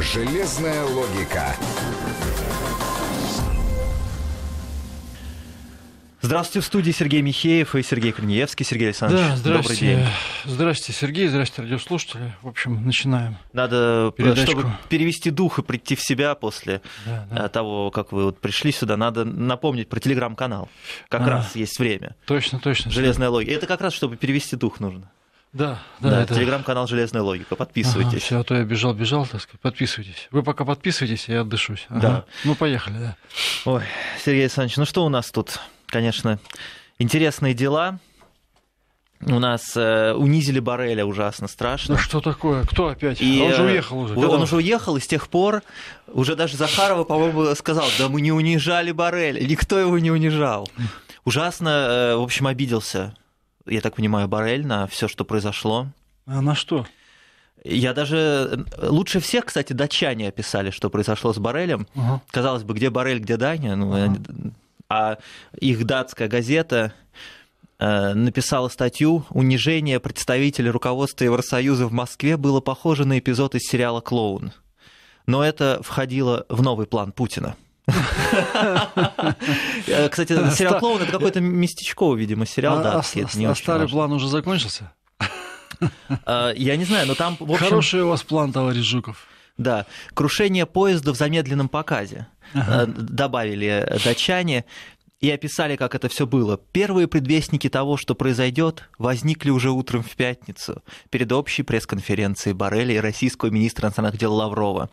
Железная логика. Здравствуйте, в студии Сергей Михеев и Сергей Корнеевский. Сергей Александрович, да, добрый день. Здравствуйте, Сергей, здравствуйте, радиослушатели. В общем, начинаем. Надо, чтобы перевести дух и прийти в себя после того, как вы вот пришли сюда, надо напомнить про телеграм-канал. Как раз есть время. Точно, точно. Железная логика. Это как раз, чтобы перевести дух нужно. Да, это телеграм-канал «Железная логика». Подписывайтесь. Все, а то я бежал, так сказать. Подписывайтесь. Вы пока подписывайтесь, я отдышусь. Да. Ну, поехали, да. Ой, Сергей Александрович, ну что у нас тут? Конечно, интересные дела. У нас унизили Борреля ужасно, страшно. Ну что такое? Кто опять? Он же уехал уже. Он уже уехал, и с тех пор уже даже Захарова, по-моему, сказал, да мы не унижали Борреля, никто его не унижал. Ужасно, в общем, обиделся, я так понимаю, Боррель на все, что произошло. А на что? Я даже... Лучше всех, кстати, датчане описали, что произошло с Боррелем. Ага. Казалось бы, где Боррель, где Даня? Ну, а их датская газета написала статью «Унижение представителей руководства Евросоюза в Москве было похоже на эпизод из сериала «Клоун». Но это входило в новый план Путина. Кстати, сериал «Клоун» — это какой-то местечковый, видимо, сериал датский. А старый план уже закончился? Я не знаю, но там... Хороший у вас план, товарищ Жуков. Да, крушение поезда в замедленном показе, добавили датчане и описали, как это все было. Первые предвестники того, что произойдет, возникли уже утром в пятницу перед общей пресс-конференцией Борреля и российского министра иностранных дел Лаврова.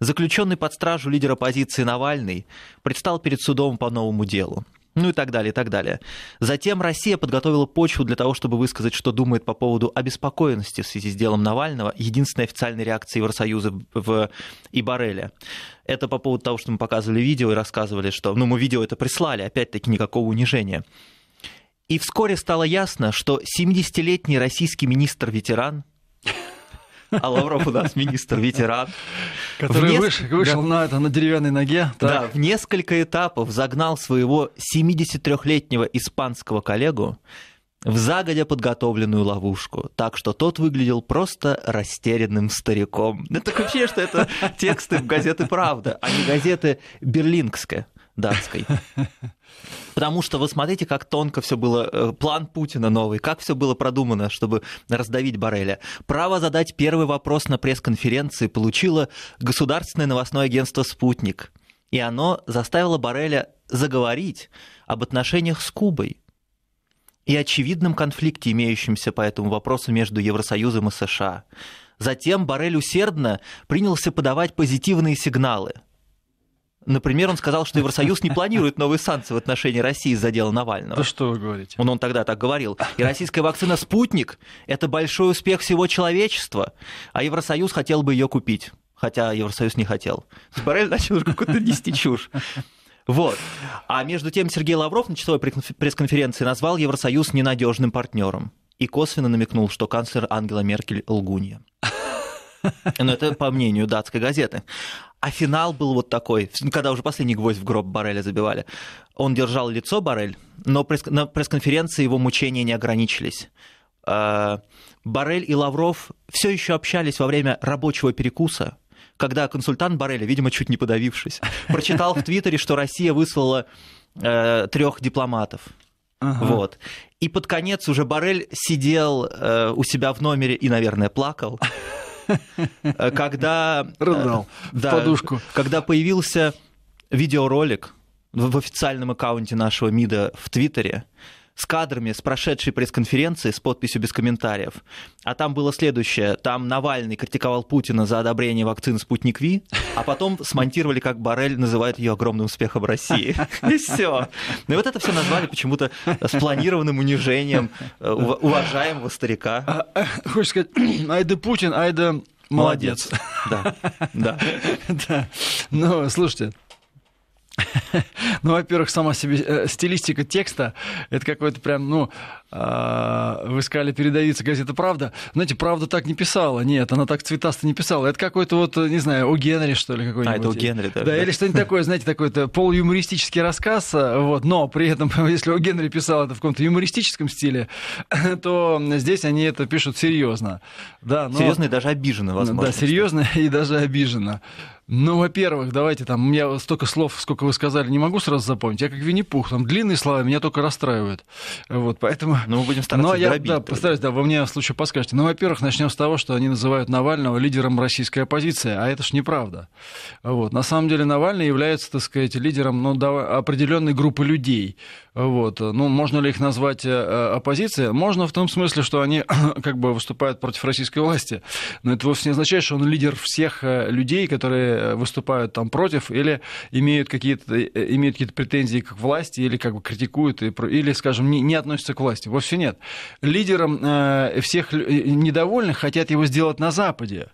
Заключенный под стражу лидер оппозиции Навальный предстал перед судом по новому делу. Ну и так далее, и так далее. Затем Россия подготовила почву для того, чтобы высказать, что думает по поводу обеспокоенности в связи с делом Навального, единственной официальной реакции Евросоюза и Борреля. Это по поводу того, что мы показывали видео и рассказывали, что... Ну, мы видео это прислали, опять-таки никакого унижения. И вскоре стало ясно, что 70-летний российский министр-ветеран... А Лавров у нас министр-ветеран. Который вышел на деревянной ноге. Да, в несколько этапов загнал своего 73-летнего испанского коллегу в загодя подготовленную ловушку. Так что тот выглядел просто растерянным стариком. Это такое ощущение, что это тексты в газеты «Правда», а не газеты «Берлингская», датской. Потому что вы смотрите, как тонко все было, план Путина новый, как все было продумано, чтобы раздавить Борреля. Право задать первый вопрос на пресс-конференции получило государственное новостное агентство «Спутник». И оно заставило Борреля заговорить об отношениях с Кубой и очевидном конфликте, имеющемся по этому вопросу между Евросоюзом и США. Затем Боррель усердно принялся подавать позитивные сигналы. Например, он сказал, что Евросоюз не планирует новые санкции в отношении России из-за дела Навального. Да что вы говорите? Он тогда так говорил. И российская вакцина «Спутник» — это большой успех всего человечества, а Евросоюз хотел бы ее купить, хотя Евросоюз не хотел. Боррель начал уже какую-то нести чушь. Вот. А между тем Сергей Лавров на часовой пресс-конференции назвал Евросоюз ненадежным партнером и косвенно намекнул, что канцлер Ангела Меркель — лгунья. Но это по мнению датской газеты. А финал был вот такой, когда уже последний гвоздь в гроб Борреля забивали. Он держал лицо, Боррель, но на пресс-конференции его мучения не ограничились. Боррель и Лавров все еще общались во время рабочего перекуса, когда консультант Борреля, видимо, чуть не подавившись, прочитал в Твиттере, что Россия выслала 3 дипломатов. Вот. И под конец уже Боррель сидел у себя в номере и, наверное, плакал. Когда рыдал в подушку. Когда появился видеоролик в официальном аккаунте нашего МИДа в Твиттере с кадрами с прошедшей пресс-конференции с подписью «Без комментариев». А там было следующее. Там Навальный критиковал Путина за одобрение вакцин «Спутник Ви», а потом смонтировали, как Боррель называет ее огромным успехом России. И все. Ну и вот это все назвали почему-то спланированным унижением уважаемого старика. Хочешь сказать, айда Путин, айда молодец. Да. Ну, слушайте, Ну, во-первых, сама себе стилистика текста, это какой-то прям, вы сказали, передовица газета «Правда». Знаете, «Правда» так не писала, нет, она так цветасто не писала. Это какой-то не знаю, О. Генри, что ли, какой-нибудь. А, это О. Генри, да. Или что-нибудь такое, знаете, такой-то полуюмористический рассказ, но при этом, если О. Генри писал это в каком-то юмористическом стиле, то здесь они это пишут серьезно. Да, серьезно и даже обиженно, возможно. Да, серьезно и даже обиженно. Ну, во-первых, давайте там, у меня столько слов, сколько вы сказали, не могу сразу запомнить. Я как Винни-Пух, там длинные слова меня только расстраивают. Вот, поэтому... Но мы будем стараться дробить. Да, постараюсь, да, вы мне в случае подскажете. Ну, во-первых, начнем с того, что они называют Навального лидером российской оппозиции, а это ж неправда. Вот, на самом деле Навальный является, так сказать, лидером определенной группы людей. Вот, можно ли их назвать оппозицией? Можно в том смысле, что они как бы выступают против российской власти. Но это вовсе не означает, что он лидер всех людей, которые выступают там против или имеют какие-то претензии к власти, или как бы критикуют, или, скажем, не относятся к власти. Вовсе нет. Лидером всех недовольных хотят его сделать на Западе.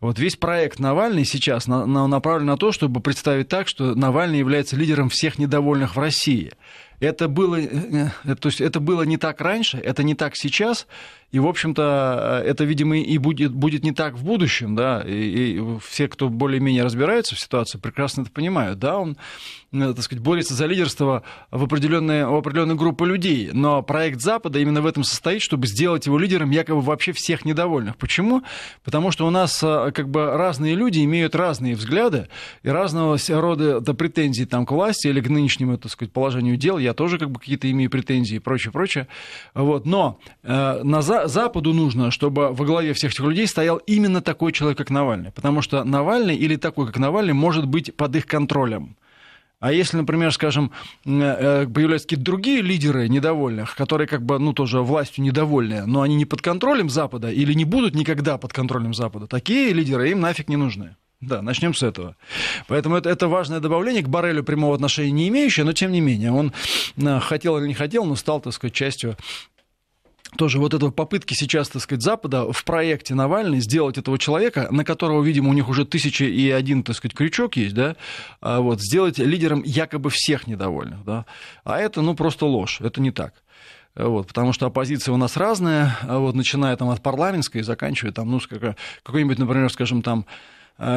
Вот весь проект Навальный сейчас направлен на то, чтобы представить так, что Навальный является лидером всех недовольных в России. Это было не так раньше, это не так сейчас, и, в общем-то, это, видимо, и будет не так в будущем, да, и все, кто более-менее разбирается в ситуации, прекрасно это понимают, да, он, так сказать, борется за лидерство в определенную группу людей, но проект Запада именно в этом состоит, чтобы сделать его лидером якобы вообще всех недовольных. Почему? Потому что у нас как бы разные люди имеют разные взгляды и разного рода претензии там к власти или к нынешнему, так сказать, положению дел. Я тоже как бы какие-то имею претензии и прочее, прочее. Вот. Но Западу нужно, чтобы во главе всех этих людей стоял именно такой человек, как Навальный. Потому что Навальный или такой, как Навальный, может быть под их контролем. А если, например, скажем, появляются какие-то другие лидеры недовольных, которые как бы, тоже властью недовольны, но они не под контролем Запада или не будут никогда под контролем Запада, такие лидеры им нафиг не нужны. Да, начнем с этого. Поэтому это важное добавление, к Боррелю прямого отношения не имеющее, но тем не менее. Он хотел или не хотел, но стал, так сказать, частью тоже этого попытки сейчас, так сказать, Запада в проекте Навальный сделать этого человека, на которого, видимо, у них уже 1001, так сказать, крючок есть, да, сделать лидером якобы всех недовольных, да. А это, просто ложь, это не так. Потому что оппозиция у нас разная, начиная там от парламентской и заканчивая там, какой-нибудь, например, скажем, там,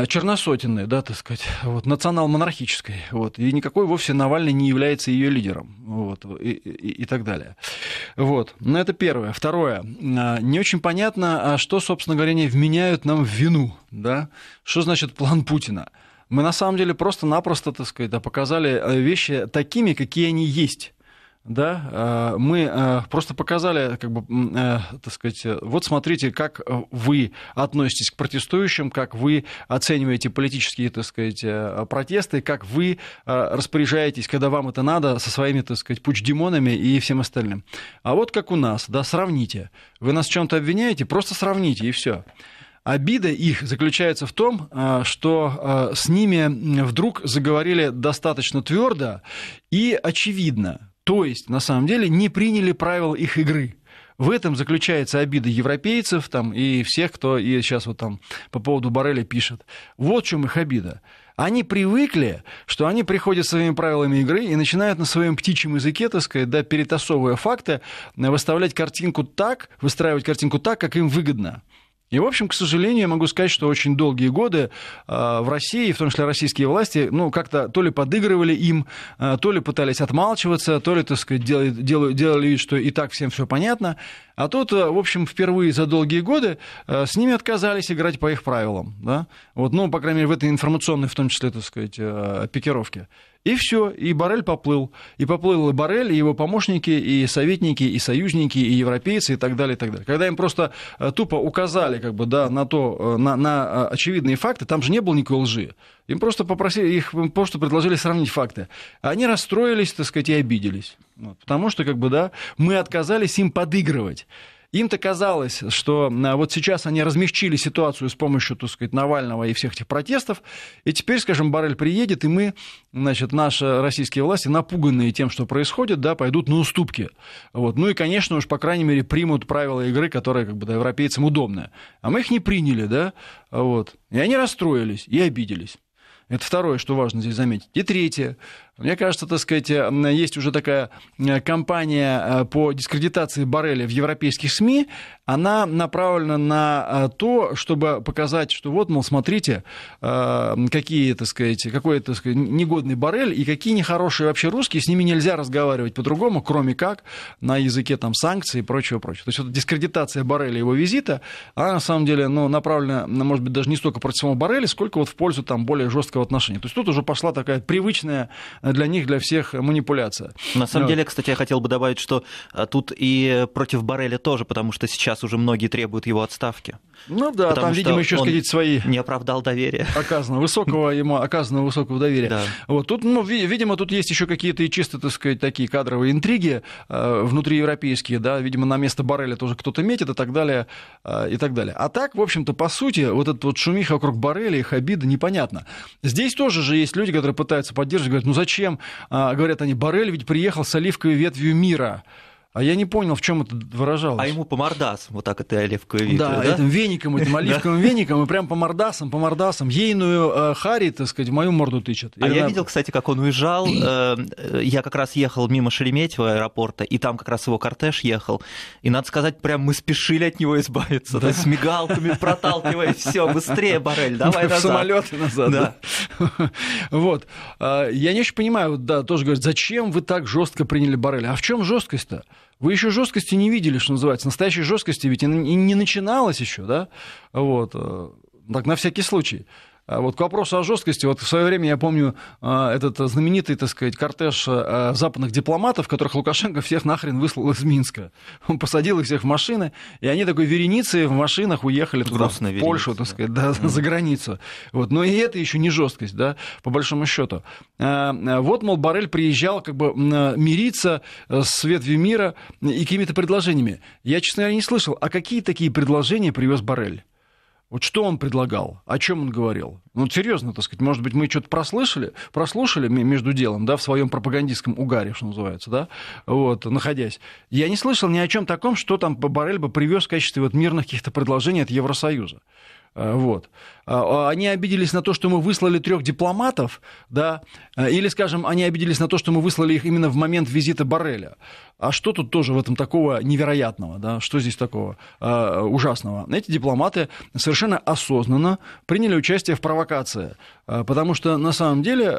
черносотенной, да, так сказать, национал-монархической, и никакой вовсе Навальный не является ее лидером, и так далее. Но это первое. Второе. Не очень понятно, что, собственно говоря, они вменяют нам в вину, да, что значит план Путина. Мы, на самом деле, просто-напросто, так сказать, показали вещи такими, какие они есть. Да, мы просто показали, как бы, так сказать, смотрите, как вы относитесь к протестующим, как вы оцениваете политические, так сказать, протесты, как вы распоряжаетесь, когда вам это надо, со своими, так сказать, пучдемонами и всем остальным. А как у нас, да, сравните. Вы нас в чем-то обвиняете, просто сравните, и все. Обида их заключается в том, что с ними вдруг заговорили достаточно твердо и очевидно. То есть, на самом деле, не приняли правила их игры. В этом заключается обида европейцев там, и всех, кто и сейчас там по поводу Борреля пишет. Вот в чем их обида. Они привыкли, что они приходят своими правилами игры и начинают на своем птичьем языке, так сказать, да, перетасовывая факты, выстраивать картинку так, как им выгодно. И, в общем, к сожалению, я могу сказать, что очень долгие годы в России, в том числе российские власти, как-то то ли подыгрывали им, то ли пытались отмалчиваться, то ли, так сказать, делали вид, что и так всем все понятно. А тут, в общем, впервые за долгие годы с ними отказались играть по их правилам. Да? По крайней мере, в этой информационной, в том числе, так сказать, пикировке. И все, и Боррель поплыл. И поплыл и Боррель, и его помощники, и советники, и союзники, и европейцы, и так далее, и так далее. Когда им просто тупо указали как бы, да, на очевидные факты, там же не было никакой лжи. Им просто предложили сравнить факты. Они расстроились, так сказать, и обиделись. Потому что как бы, да, мы отказались им подыгрывать. Им-то казалось, что сейчас они размягчили ситуацию с помощью, так сказать, Навального и всех этих протестов, и теперь, скажем, Боррель приедет, и мы, наши российские власти, напуганные тем, что происходит, да, пойдут на уступки. И, конечно, уж, по крайней мере, примут правила игры, которые, как бы, да, европейцам удобны. А мы их не приняли, да, и они расстроились и обиделись. Это второе, что важно здесь заметить. И третье. Мне кажется, так сказать, есть уже такая кампания по дискредитации Борреля в европейских СМИ. Она направлена на то, чтобы показать, что вот, мол, смотрите, какой негодный Боррель и какие нехорошие вообще русские, с ними нельзя разговаривать по-другому, кроме как на языке там, санкций и прочего-прочего. То есть вот дискредитация Борреля и его визита, она на самом деле направлена, может быть, даже не столько против самого Борреля, сколько вот в пользу там, более жесткого отношения. То есть тут уже пошла такая привычная для них, для всех манипуляция. На самом деле, кстати, я хотел бы добавить, что тут и против Борреля тоже, потому что сейчас уже многие требуют его отставки. Ну да, потому там, видимо, еще какие-то свои... не оправдал доверия. Оказано высокого доверия. Да. Вот, тут, видимо, тут есть еще какие-то и чисто, так сказать, такие кадровые интриги внутриевропейские, да, видимо, на место Борреля тоже кто-то метит и так далее, и так далее. А так, в общем-то, по сути, вот этот вот шумиха вокруг Борреля, их обида, непонятно. Здесь тоже же есть люди, которые пытаются поддерживать, говорят, ну зачем, говорят они, Боррель ведь приехал с оливковой ветвью мира. А я не понял, в чем это выражалось. А ему по мордасам, вот так это оливковое видео, да? Да, этим веником, этим оливковым веником, и прям по мордасам. Ейную хари, так сказать, в мою морду тычет. А я видел, кстати, как он уезжал. Я как раз ехал мимо Шереметьево аэропорта, и там как раз его кортеж ехал. И, надо сказать, прям мы спешили от него избавиться. Да? С мигалками проталкивая, все, быстрее, Боррель, давай назад. В самолет назад, да. Вот. Я не очень понимаю, да, тоже говорят, зачем вы так жестко приняли Борреля? А в чем жесткость-то? Вы еще жесткости не видели, что называется. Настоящей жесткости ведь и не начиналось еще, да? Вот. Так, на всякий случай. Вот к вопросу о жесткости. Вот в свое время, я помню, этот знаменитый, так сказать, кортеж западных дипломатов, которых Лукашенко всех нахрен выслал из Минска. Он посадил их всех в машины, и они такой вереницей в машинах уехали туда, в Польшу, так сказать, да, за границу. Вот. Но и это еще не жесткость, да, по большому счету. Вот, мол, Боррель приезжал как бы мириться с ветвью мира и какими-то предложениями. Я, честно говоря, не слышал, а какие такие предложения привез Боррель? Вот что он предлагал, о чем он говорил? Ну, серьезно, так сказать, может быть, мы что-то прослушали между делом, да, в своем пропагандистском угаре, что называется, да, вот, находясь. Я не слышал ни о чем таком, что там Боррель бы привез в качестве вот мирных каких-то предложений от Евросоюза. Вот. Они обиделись на то, что мы выслали 3 дипломатов, да, или, скажем, они обиделись на то, что мы выслали их именно в момент визита Борреля. А что тут тоже в этом такого невероятного, да? Что здесь такого ужасного? Эти дипломаты совершенно осознанно приняли участие в провокации, потому что на самом деле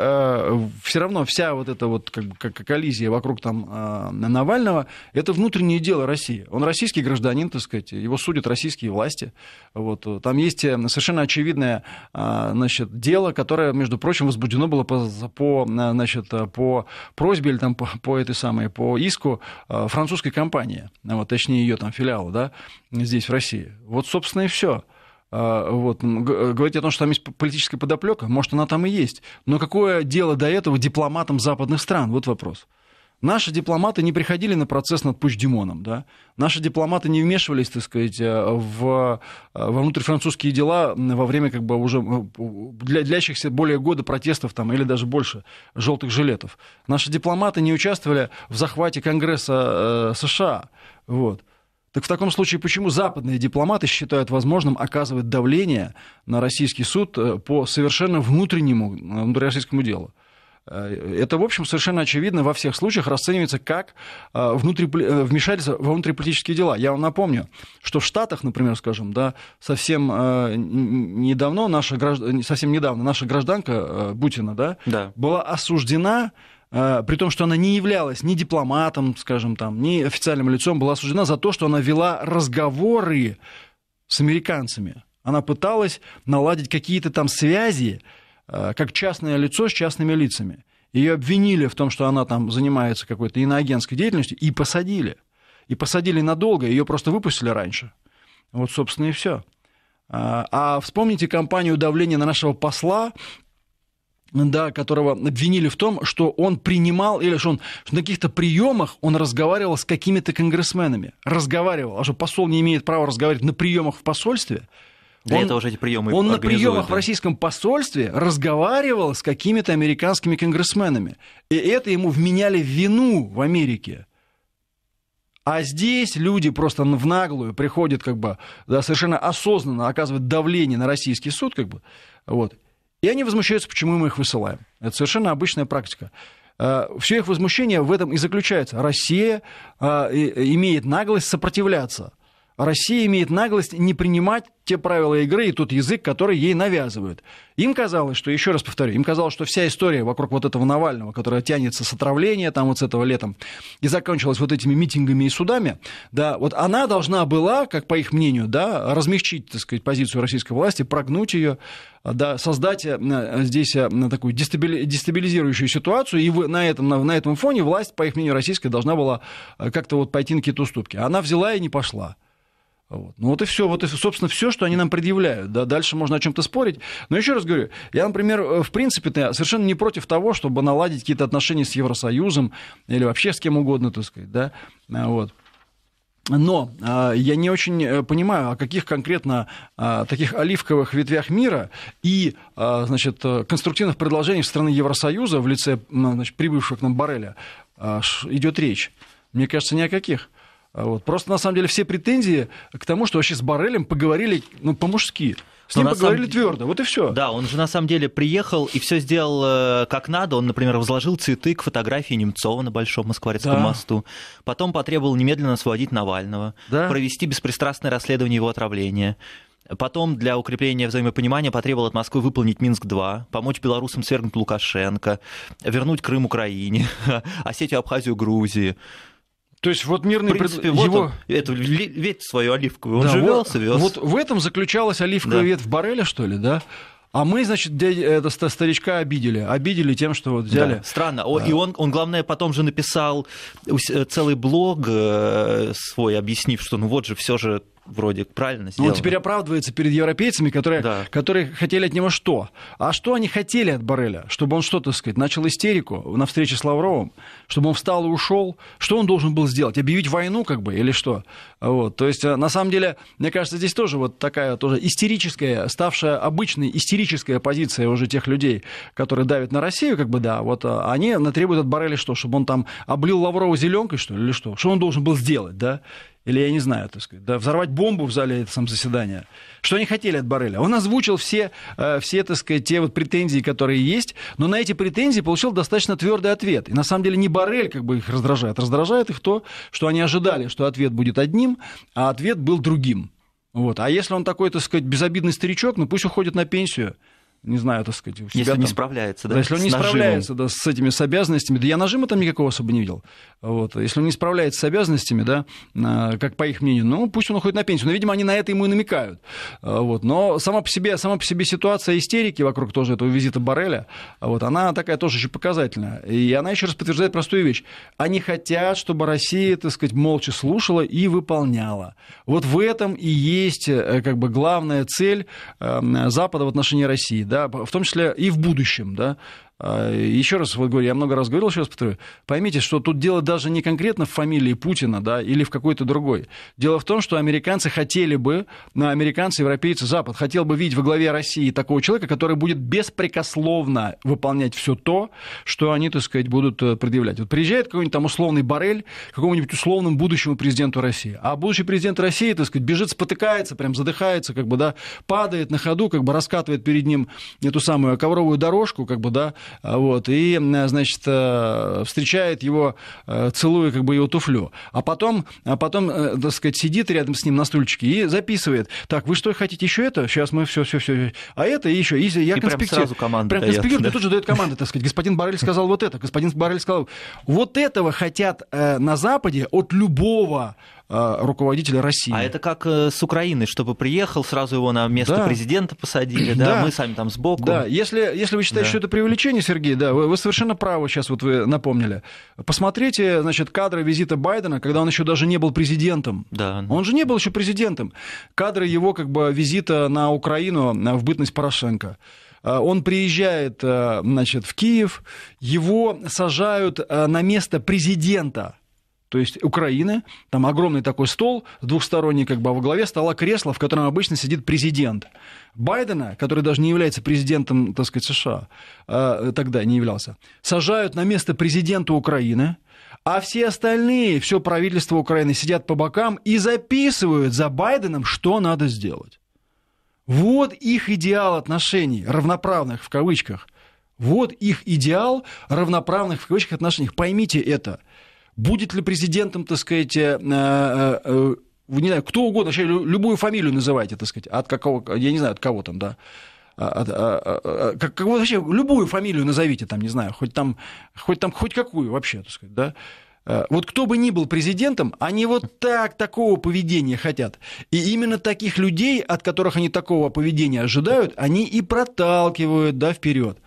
все равно вся вот эта вот как коллизия вокруг там Навального – это внутреннее дело России. Он российский гражданин, так сказать, его судят российские власти. Вот. Там есть совершенно очевидное, значит, дело, которое, между прочим, возбуждено было по просьбе или там по иску французской компании, вот, точнее ее там филиала, да, здесь в России. Вот, собственно, и все. Вот. Говорить о том, что там есть политическая подоплека, может, она там и есть. Но какое дело до этого дипломатам западных стран? Вот вопрос. Наши дипломаты не приходили на процесс над Пучдемоном, да? Наши дипломаты не вмешивались, так сказать, во внутрифранцузские дела во время как бы уже длящихся более года протестов там, или даже больше желтых жилетов. Наши дипломаты не участвовали в захвате Конгресса США. Вот. Так в таком случае почему западные дипломаты считают возможным оказывать давление на российский суд по совершенно внутрироссийскому делу? Это, в общем, совершенно очевидно во всех случаях расценивается как вмешательство во внутриполитические дела. Я вам напомню, что в Штатах, например, скажем, да, совсем недавно наша гражданка Бутина, да, да, была осуждена, при том, что она не являлась ни дипломатом, скажем, там, ни официальным лицом, была осуждена за то, что она вела разговоры с американцами. Она пыталась наладить какие-то там связи, как частное лицо с частными лицами. Ее обвинили в том, что она там занимается какой-то иноагентской деятельностью, и посадили. И посадили надолго, ее просто выпустили раньше. Вот, собственно, и все. А вспомните кампанию давления на нашего посла, да, которого обвинили в том, что он принимал, или что он на каких-то приемах он разговаривал с какими-то конгрессменами. Разговаривал. А что посол не имеет права разговаривать на приемах в посольстве? Да, это уже эти приемы он на приемах, да, в российском посольстве разговаривал с какими-то американскими конгрессменами. И это ему вменяли в вину в Америке. А здесь люди просто в наглую приходят, как бы, да, совершенно осознанно оказывают давление на российский суд, как бы, вот. И они возмущаются, почему мы их высылаем. Это совершенно обычная практика. Все их возмущение в этом и заключается. Россия имеет наглость сопротивляться. Россия имеет наглость не принимать те правила игры и тот язык, который ей навязывают. Им казалось, что, еще раз повторю, им казалось, что вся история вокруг вот этого Навального, которая тянется с отравления там вот с этого летом и закончилась вот этими митингами и судами, да, вот она должна была, как по их мнению, да, размягчить, так сказать, позицию российской власти, прогнуть ее, да, создать здесь такую дестабилизирующую ситуацию, и на этом фоне власть, по их мнению, российская, должна была как-то вот пойти на какие-то уступки. Она взяла и не пошла. Вот. Ну вот и все, собственно, все, что они нам предъявляют. Да? Дальше можно о чем-то спорить. Но еще раз говорю, я, например, в принципе, совершенно не против того, чтобы наладить какие-то отношения с Евросоюзом или вообще с кем угодно, так сказать. Да? Вот. Но я не очень понимаю, о каких конкретно таких оливковых ветвях мира и, значит, конструктивных предложениях страны Евросоюза в лице, значит, прибывшего к нам Борреля идет речь. Мне кажется, ни о каких. Вот. Просто, на самом деле, все претензии к тому, что вообще с Боррелем поговорили, ну, по-мужски. С ним поговорили твердо, вот и все. Да, он же на самом деле приехал и все сделал как надо. Он, например, возложил цветы к фотографии Немцова на Большом Москворецком мосту. Потом потребовал немедленно освободить Навального, провести беспристрастное расследование его отравления. Потом для укрепления взаимопонимания потребовал от Москвы выполнить Минск-2, помочь белорусам свергнуть Лукашенко, вернуть Крым Украине, Осетию, Абхазию, Грузии. То есть вот мирный... В принципе, вот эту ветвь свою оливковую, он же вез. Вот в этом заключалась оливковая ветвь Борреля, что ли, да? А мы, значит, старичка обидели тем, что вот взяли... Да, странно. Да. И он, главное, потом же написал целый блог свой, объяснив, что ну вот же все же вроде правильно сделано. Он теперь оправдывается перед европейцами, которые хотели от него что? А что они хотели от Борреля? Чтобы он что, так сказать, начал истерику на встрече с Лавровым? Чтобы он встал и ушел? Что он должен был сделать? Объявить войну, как бы, или что? Вот. То есть, на самом деле, мне кажется, здесь тоже вот такая тоже истерическая, ставшая обычной истерическая позиция уже тех людей, которые давят на Россию, как бы, да, вот они требуют от Борреля что? Чтобы он там облил Лаврова зеленкой, что ли, или что? Что он должен был сделать, да? Или, я не знаю, так сказать, да, взорвать бомбу в зале заседания. Что они хотели от Борреля? Он озвучил все, так сказать, те вот претензии, которые есть, но на эти претензии получил достаточно твердый ответ. И на самом деле не Боррель как бы их раздражает. Раздражает их то, что они ожидали, что ответ будет одним, а ответ был другим. Вот. А если он такой, так сказать, безобидный старичок, ну пусть уходит на пенсию. Не знаю, так сказать, у себя. Если он не справляется, да? Если он не справляется, да, с этими с обязанностями, да я нажима там никакого особо не видел. Вот. Если он не справляется с обязанностями, да, как по их мнению, ну, пусть он уходит на пенсию. Но, видимо, они на это ему и намекают. Вот. Но сама по себе ситуация истерики вокруг тоже этого визита Борреля, вот, она такая тоже еще показательная. И она еще раз подтверждает простую вещь. Они хотят, чтобы Россия, так сказать, молча слушала и выполняла. Вот в этом и есть, как бы, главная цель Запада в отношении России, да. Да, в том числе и в будущем, да. Еще раз вот говорю, я много раз говорил, сейчас повторю, поймите, что тут дело даже не конкретно в фамилии Путина, да, или в какой-то другой. Дело в том, что американцы хотели бы, европейцы, Запад хотел бы видеть во главе России такого человека, который будет беспрекословно выполнять все то, что они, так сказать, будут предъявлять. Вот приезжает какой-нибудь там условный Боррель к какому-нибудь условному будущему президенту России, а будущий президент России, так сказать, бежит, спотыкается, прям задыхается, как бы, да, падает на ходу, как бы раскатывает перед ним эту самую ковровую дорожку, как бы, да. Вот, и, значит, встречает его, целуя, как бы, его туфлю. А потом, так сказать, сидит рядом с ним на стульчике и записывает. Так, вы что хотите еще это? Сейчас мы все. А это и еще. Я конспектирую. Прям конспектирую, да? Тут же дает команды, так сказать. Господин Боррель сказал вот это, господин Боррель сказал... Вот этого хотят на Западе от любого руководителя России. А это как с Украины, чтобы приехал, сразу его на место президента посадили, да, мы сами там сбоку. Да, если вы считаете, что это преувеличение, Сергей, да, вы совершенно правы, сейчас вот вы напомнили. Посмотрите, значит, кадры визита Байдена, когда он еще даже не был президентом. Да. Он же не был еще президентом. Кадры его, как бы, визита на Украину в бытность Порошенко. Он приезжает, значит, в Киев, его сажают на место президента. То есть Украины, там огромный такой стол, двухсторонний, как бы, а во главе стола кресло, в котором обычно сидит президент. Байдена, который даже не является президентом, так сказать, США, тогда не являлся, сажают на место президента Украины, а все остальные, все правительство Украины сидят по бокам и записывают за Байденом, что надо сделать. Вот их идеал отношений, равноправных в кавычках. Вот их идеал равноправных в кавычках отношений. Поймите это. Будет ли президентом, так сказать, не знаю, кто угодно, любую фамилию называйте, так сказать, от какого, я не знаю, от кого там, да. Вообще любую фамилию назовите, там, не знаю, хоть какую вообще, так сказать, да. Вот кто бы ни был президентом, они вот такого поведения хотят. И именно таких людей, от которых они такого поведения ожидают, они и проталкивают, да, вперед.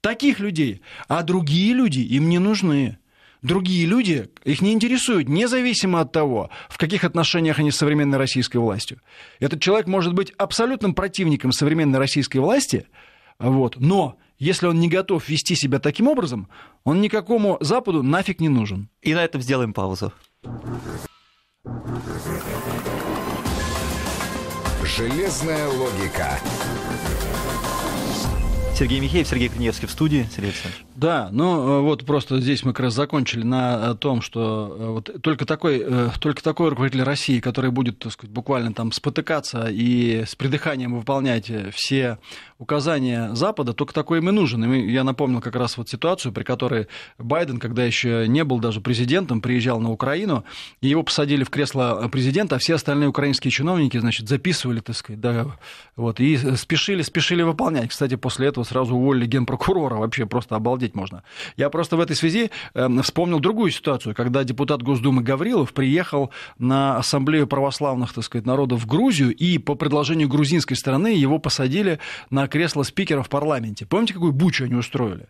Таких людей. А другие люди им не нужны. Другие люди, их не интересуют, независимо от того, в каких отношениях они с современной российской властью. Этот человек может быть абсолютным противником современной российской власти, вот, но если он не готов вести себя таким образом, он никакому Западу нафиг не нужен. И на этом сделаем паузу. Железная логика. Сергей Михеев, Сергей Криневский в студии. Сергей Александрович. Да, ну вот просто здесь мы как раз закончили на том, что вот только такой руководитель России, который будет, так сказать, буквально там спотыкаться и с придыханием выполнять все указания Запада, только такой им и нужен. И я напомнил как раз вот ситуацию, при которой Байден, когда еще не был даже президентом, приезжал на Украину, и его посадили в кресло президента, а все остальные украинские чиновники, значит, записывали, так сказать, да, вот, и спешили выполнять. Кстати, после этого сразу уволили генпрокурора, вообще просто обалдеть можно. Я просто в этой связи вспомнил другую ситуацию, когда депутат Госдумы Гаврилов приехал на ассамблею православных, так сказать, народов в Грузию, и по предложению грузинской стороны его посадили на кресло спикера в парламенте. Помните, какую бучу они устроили?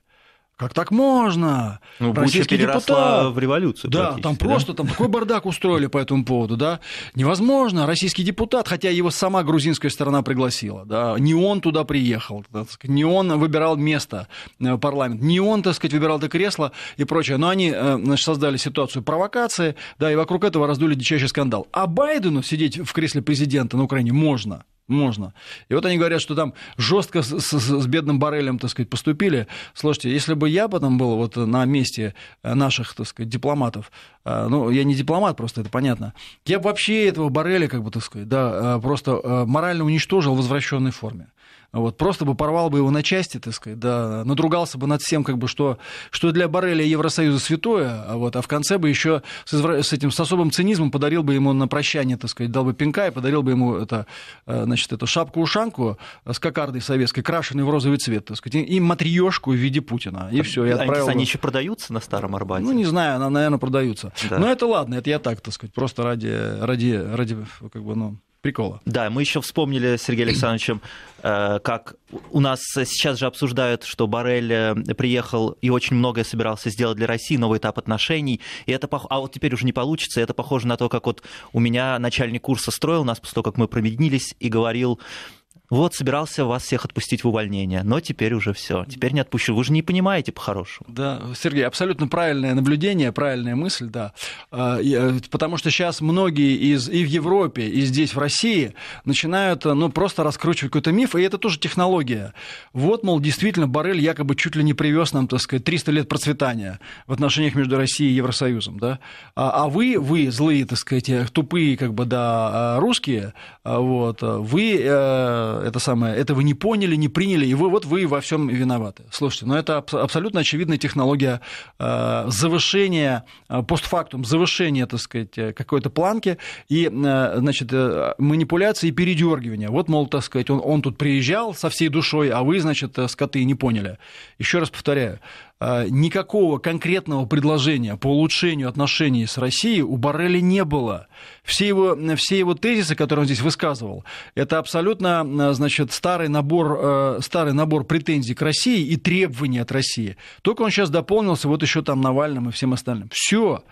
Как так можно? Ну, буча переросла в революцию. Да, там просто там такой бардак устроили по этому поводу, да. Невозможно, российский депутат, хотя его сама грузинская сторона пригласила, да, не он туда приехал, да, не он выбирал место в парламент, не он, так сказать, выбирал это кресло и прочее. Но они, значит, создали ситуацию провокации, да, и вокруг этого раздули дичайший скандал. А Байдену сидеть в кресле президента на Украине можно. Можно. И вот они говорят, что там жестко с бедным Боррелем, так сказать, поступили. Слушайте, если бы я потом был вот на месте наших, так сказать, дипломатов, ну, я не дипломат, просто это понятно, я бы вообще этого Борреля, как бы, так сказать, да, просто морально уничтожил в возвращенной форме. Вот, просто бы порвал бы его на части, так сказать, да, надругался бы над всем, как бы, что для Борреля Евросоюза святое, вот, а в конце бы еще с особым цинизмом подарил бы ему на прощание, так сказать, дал бы пинка и подарил бы ему это, значит, эту шапку-ушанку с кокардой советской, крашенной в розовый цвет, так сказать, и матрешку в виде Путина, и все. Они еще продаются на Старом Арбате? Ну, не знаю, наверное, продаются. Да. Но это ладно, это я так, так сказать, просто ради как бы, ну... прикола. Да, мы еще вспомнили с Сергеем Александровичем, как у нас сейчас же обсуждают, что Боррель приехал и очень многое собирался сделать для России, новый этап отношений, и это а вот теперь уже не получится, это похоже на то, как вот у меня начальник курса строил нас после того, как мы промеднились, и говорил: вот, собирался вас всех отпустить в увольнение, но теперь уже все, теперь не отпущу. Вы же не понимаете по-хорошему. Да, Сергей, абсолютно правильное наблюдение, правильная мысль, да. Потому что сейчас многие и в Европе, и здесь, в России, начинают, ну, просто раскручивать какой-то миф, и это тоже технология. Вот, мол, действительно, Боррель якобы чуть ли не привез нам, так сказать, 300 лет процветания в отношениях между Россией и Евросоюзом, да. А вы злые, так сказать, тупые, как бы, да, русские, вот, вы... этого не поняли, не приняли, и вы во всем виноваты. Слушайте, но это абсолютно очевидная технология завышения, постфактум завышения, так сказать, какой-то планки и, значит, манипуляции и передергивания. Вот, мол, так сказать, он тут приезжал со всей душой, а вы, значит, скоты, не поняли. Еще раз повторяю, никакого конкретного предложения по улучшению отношений с Россией у Борреля не было. Все его тезисы, которые он здесь высказывал, это абсолютно, значит, старый набор претензий к России и требований от России. Только он сейчас дополнился вот еще там Навальным и всем остальным. Все.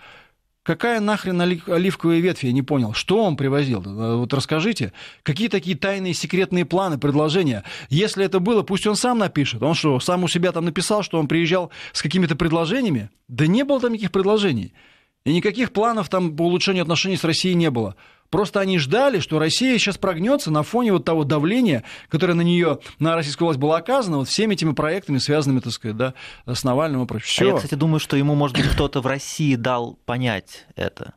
Какая нахрен оливковая ветвь, я не понял. Что он привозил? Вот расскажите. Какие такие тайные, секретные планы, предложения? Если это было, пусть он сам напишет. Он что, сам у себя там написал, что он приезжал с какими-то предложениями? Да не было там никаких предложений. И никаких планов там по улучшению отношений с Россией не было. Просто они ждали, что Россия сейчас прогнется на фоне вот того давления, которое на нее, на российскую власть было оказано, вот всеми этими проектами, связанными, так сказать, да, с Навальным и прочим. А я, кстати, думаю, что ему, может быть, кто-то в России дал понять это.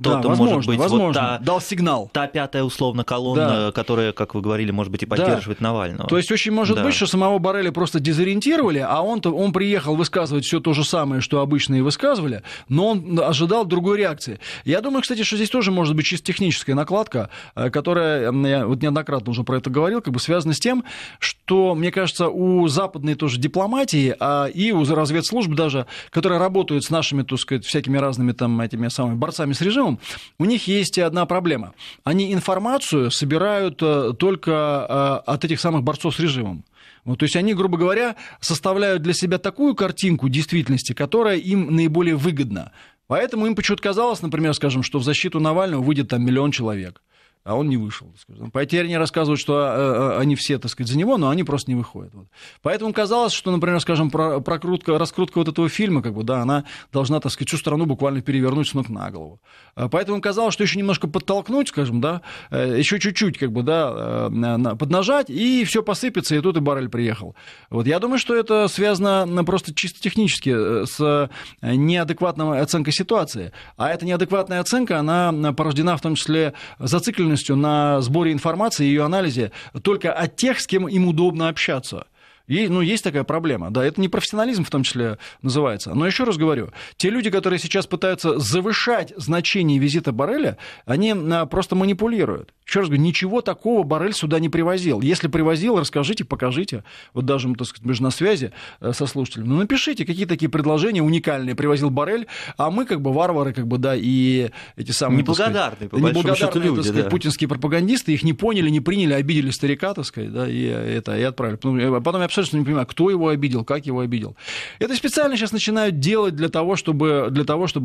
кто-то, да, возможно, может быть, возможно, вот дал сигнал. Та пятая условно колонна, да, которая, как вы говорили, может быть, и поддерживает, да, Навального. То есть очень может, да, быть, что самого Борреля просто дезориентировали, а он приехал высказывать все то же самое, что обычно и высказывали, но он ожидал другой реакции. Я думаю, кстати, что здесь тоже может быть чисто техническая накладка, которая, я вот неоднократно уже про это говорил, как бы связана с тем, что, мне кажется, у западной тоже дипломатии, и у разведслужб даже, которые работают с нашими, так сказать, всякими разными там этими самыми борцами с режимом, у них есть одна проблема. Они информацию собирают только от этих самых борцов с режимом. Вот, то есть они, грубо говоря, составляют для себя такую картинку действительности, которая им наиболее выгодна. Поэтому им почему-то казалось, например, скажем, что в защиту Навального выйдет там 1 миллион человек, а он не вышел. Теперь они рассказывают, что они все, так сказать, за него, но они просто не выходят. Вот. Поэтому казалось, что, например, скажем, раскрутка вот этого фильма, как бы, да, она должна, так сказать, всю страну буквально перевернуть с ног на голову. Поэтому казалось, что еще немножко подтолкнуть, скажем, да, еще чуть-чуть, как бы, да, поднажать, и все посыпется, и тут и Боррель приехал. Вот. Я думаю, что это связано просто чисто технически с неадекватной оценкой ситуации. А эта неадекватная оценка, она порождена в том числе зацикленностью на сборе информации и ее анализе только от тех, с кем им удобно общаться. И, ну, есть такая проблема. Да, это непрофессионализм в том числе называется. Но еще раз говорю, те люди, которые сейчас пытаются завышать значение визита Борреля, они просто манипулируют. Еще раз говорю, ничего такого Боррель сюда не привозил. Если привозил, расскажите, покажите. Вот даже, так сказать, мы же на связи со слушателями. Ну, напишите, какие такие предложения уникальные привозил Боррель, а мы как бы варвары, как бы, да, и эти самые... Неблагодарные, по большому счету, люди, так сказать, да, путинские пропагандисты, их не поняли, не приняли, обидели старика, так сказать, да, и отправили. Потом я абсолютно не понимаю, кто его обидел, как его обидел. Это специально сейчас начинают делать для того, чтобы,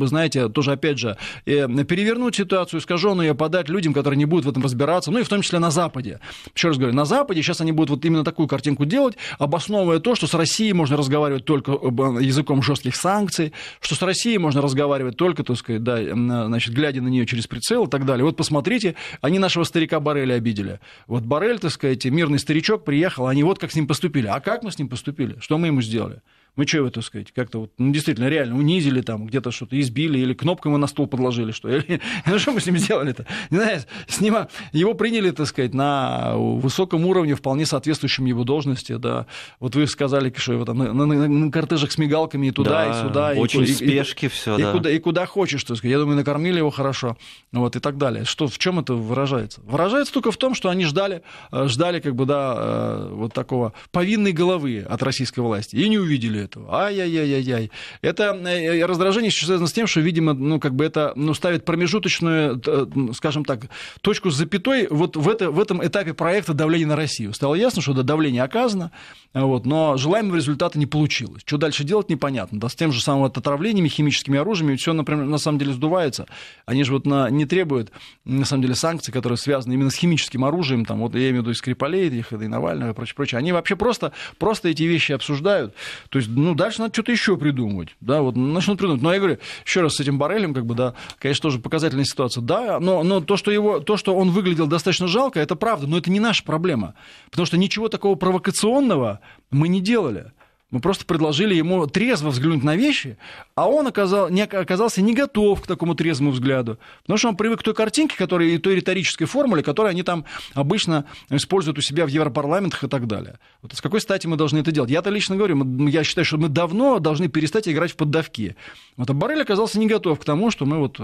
знаете, тоже, опять же, перевернуть ситуацию, искаженную ее подать людям, которые не будут в этом разбираться, ну и в том числе на Западе. Еще раз говорю, на Западе сейчас они будут вот именно такую картинку делать, обосновывая то, что с Россией можно разговаривать только языком жестких санкций, что с Россией можно разговаривать только, так сказать, да, значит, глядя на нее через прицел и так далее. Вот посмотрите, они нашего старика Борреля обидели. Вот Боррель, так сказать, мирный старичок приехал, они вот как с ним поступили. А как мы с ним поступили? Что мы ему сделали? Мы что его, так сказать, как-то вот, ну, действительно реально унизили, там где-то что-то избили, или кнопку ему на стол подложили, что ли? Ну что мы с ним сделали-то? Не знаю, его приняли, так сказать, на высоком уровне, вполне соответствующем его должности, да. Вот вы сказали, что его там на кортежах с мигалками и туда, да, и сюда. Очень в спешке все, да. И куда хочешь, так сказать. Я думаю, накормили его хорошо, вот, и так далее. Что, в чем это выражается? Выражается только в том, что они ждали, как бы, да, вот такого повинной головы от российской власти, и не увидели этого. Ай-яй-яй-яй-яй. Это раздражение связано с тем, что, видимо, ну, как бы это, ну, ставит промежуточную, скажем так, точку с запятой вот в этом этапе проекта давления на Россию. Стало ясно, что давление оказано, вот, но желаемого результата не получилось. Что дальше делать, непонятно. Да, с тем же самым отравлениями, химическими оружиями, все, например, на самом деле сдувается. Они же вот не требуют, на самом деле, санкций, которые связаны именно с химическим оружием, там, вот я имею в виду и Скрипалей, и Навального, и прочее, прочее. Они вообще просто эти вещи обсуждают. То есть, ну, дальше надо что-то еще придумывать. Да, вот начнут придумывать. Но я говорю, еще раз, с этим Боррелем, как бы, да, конечно, тоже показательная ситуация. Да, но то, что он выглядел достаточно жалко, это правда, но это не наша проблема. Потому что ничего такого провокационного мы не делали. Мы просто предложили ему трезво взглянуть на вещи, а он оказался не готов к такому трезвому взгляду, потому что он привык к той картинке, и той риторической формуле, которую они там обычно используют у себя в европарламентах и так далее. Вот с какой стати мы должны это делать? Я-то лично говорю, я считаю, что мы давно должны перестать играть в поддавки. Вот, а Боррель оказался не готов к тому, что мы вот...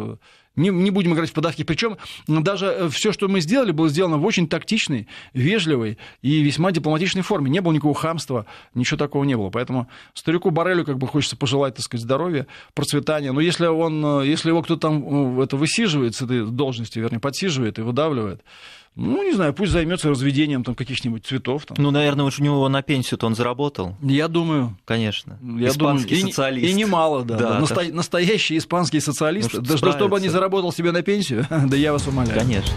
Не будем играть в поддавки. Причем даже все, что мы сделали, было сделано в очень тактичной, вежливой и весьма дипломатичной форме. Не было никакого хамства, ничего такого не было. Поэтому старику Боррелю, как бы, хочется пожелать, так сказать, здоровья, процветания. Но если его кто-то там это высиживает с этой должности, вернее, подсиживает и выдавливает, ну, не знаю, пусть займется разведением там каких-нибудь цветов. Там. Ну, наверное, уж у него на пенсию-то он заработал. Я думаю. Конечно. Испанский социалист. И немало, да. Да, настоящий испанский социалист. Да, чтобы он не заработал себе на пенсию, да я вас умоляю. Конечно.